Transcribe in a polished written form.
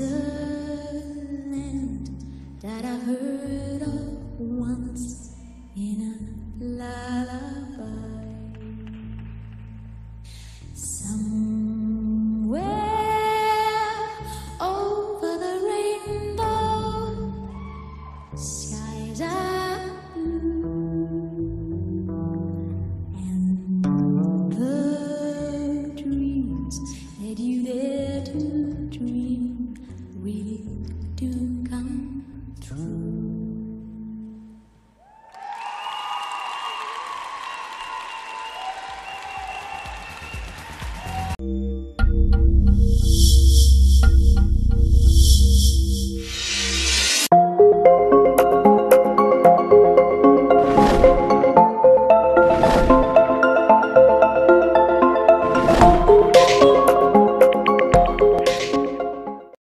Switzerland that I heard of once in a lullaby. Somewhere over the rainbow, skies are blue, and the dreams that you dare to dream really do come true.